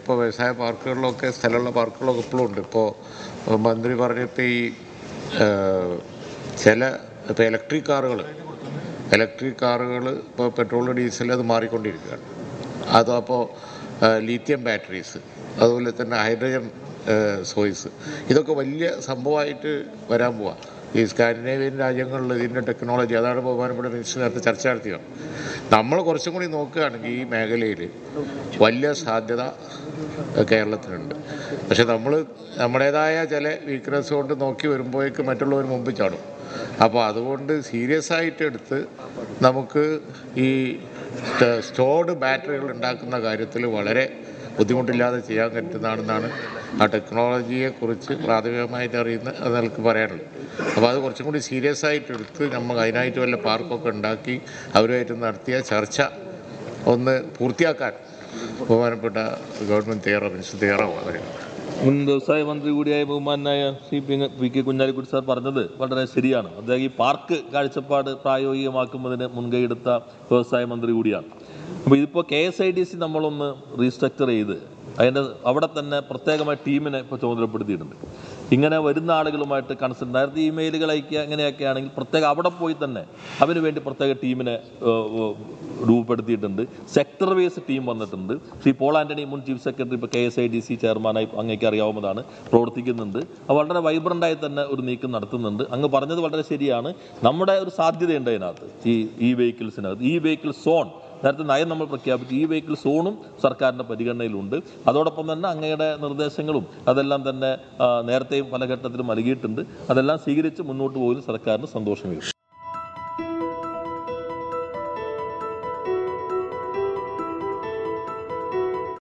ഇപ്പോൾ വ്യവസായ പാർക്കുകളിലൊക്കെ സ്ഥലമുള്ള പാർക്കുകളൊക്കെ ഇപ്പോഴും ഉണ്ട്. ഇപ്പോൾ മന്ത്രി പറഞ്ഞപ്പോൾ ഈ ഇപ്പോൾ ഇലക്ട്രിക് കാറുകൾ ഇപ്പോൾ പെട്രോൾ ഡീസൽ അത് മാറിക്കൊണ്ടിരിക്കുകയാണ്. അതപ്പോൾ ലിഥിയം ബാറ്ററീസ്, അതുപോലെ തന്നെ ഹൈഡ്രജൻ സോയിസ്, ഇതൊക്കെ വലിയ സംഭവമായിട്ട് വരാൻ പോവാ. ഈ സ്കാൻഡിനേവിയൻ രാജ്യങ്ങളിൽ ഇതിൻ്റെ ടെക്നോളജി, അതാണ് ബഹുമാനപ്പെട്ട മിനിസ്റ്റർ നേരത്തെ ചർച്ച നടത്തിയാണ്. നമ്മൾ കുറച്ചും കൂടി നോക്കുകയാണെങ്കിൽ ഈ മേഖലയിൽ വലിയ സാധ്യത കേരളത്തിനുണ്ട്. പക്ഷെ നമ്മൾ നമ്മുടേതായ ചില വീക്ക്നെസ് കൊണ്ട് നോക്കി വരുമ്പോഴേക്ക് മറ്റുള്ളവർ മുമ്പ് ചാടും. അപ്പോൾ അതുകൊണ്ട് സീരിയസ് ആയിട്ട് എടുത്ത് നമുക്ക് ഈ സ്റ്റോർഡ് ബാറ്ററികൾ ഉണ്ടാക്കുന്ന കാര്യത്തിൽ വളരെ ബുദ്ധിമുട്ടില്ലാതെ ചെയ്യാൻ പറ്റുന്നതാണെന്നാണ് ആ ടെക്നോളജിയെക്കുറിച്ച് പ്രാഥമികമായിട്ട് അറിയുന്ന അത് എനിക്ക് പറയാനുള്ളത്. അപ്പോൾ അത് കുറച്ചും കൂടി സീരിയസ് ആയിട്ട് എടുത്ത് നമ്മൾ അതിനായിട്ട് വല്ല പാർക്കൊക്കെ ഉണ്ടാക്കി അവരുമായിട്ട് നടത്തിയ ചർച്ച ഒന്ന് പൂർത്തിയാക്കാൻ ബഹുമാനപ്പെട്ട ഗവൺമെൻറ് തയ്യാറാവുക. മുൻ വ്യവസായ മന്ത്രി കൂടിയായ ബഹുമാനായ സി പി കുഞ്ഞാലിക്കുട്ടി സാർ പറഞ്ഞത് വളരെ ശരിയാണ്. അദ്ദേഹം ഈ പാർക്ക് കാഴ്ചപ്പാട് പ്രായോഗികമാക്കുന്നതിന് മുൻകൈയെടുത്ത വ്യവസായ മന്ത്രി കൂടിയാണ്. അപ്പോൾ ഇതിപ്പോൾ KSIDC നമ്മളൊന്ന് റീസ്ട്രക്ചർ ചെയ്ത് അതിൻ്റെ അവിടെ തന്നെ പ്രത്യേകമായ ടീമിനെ ഇപ്പോൾ ചുമതലപ്പെടുത്തിയിട്ടുണ്ട്. ഇങ്ങനെ വരുന്ന ആളുകളുമായിട്ട് കൺസൾട്ട്, നേരത്തെ ഇമെയിലുകൾ അയക്കുക, അങ്ങനെയൊക്കെ ആണെങ്കിൽ പ്രത്യേകം അവിടെ പോയി തന്നെ അതിനു വേണ്ടി പ്രത്യേക ടീമിനെ രൂപപ്പെടുത്തിയിട്ടുണ്ട്. സെക്ടർ വൈസ് ടീം വന്നിട്ടുണ്ട്. ശ്രീ പോൾ ആൻ്റണി മുൻ ചീഫ് സെക്രട്ടറി ഇപ്പോൾ KSIDC ചെയർമാനായി അങ്ങേക്ക് അറിയാവുന്നതാണ്, പ്രവർത്തിക്കുന്നുണ്ട്. അത് വളരെ വൈബ്രൻ്റായി തന്നെ ഒരു നീക്കം നടത്തുന്നുണ്ട്. അങ്ങ് പറഞ്ഞത് വളരെ ശരിയാണ്. നമ്മുടെ ഒരു സാധ്യതയുണ്ട് അതിനകത്ത്. ഈ വെഹിക്കിൾസിനകത്ത് ഈ വെഹിക്കിൾ സോൺ നേരത്തെ നയം നമ്മൾ പ്രഖ്യാപിച്ചു. ഈ വെഹിക്കിൾ സോണും സർക്കാരിൻ്റെ പരിഗണനയിലുണ്ട്. അതോടൊപ്പം തന്നെ അങ്ങയുടെ നിർദ്ദേശങ്ങളും അതെല്ലാം തന്നെ നേരത്തെയും പല ഘട്ടത്തിലും നൽകിയിട്ടുണ്ട്. അതെല്ലാം സ്വീകരിച്ച് മുന്നോട്ട് പോകുന്ന സർക്കാരിന് സന്തോഷമില്ല.